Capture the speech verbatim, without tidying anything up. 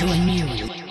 to a new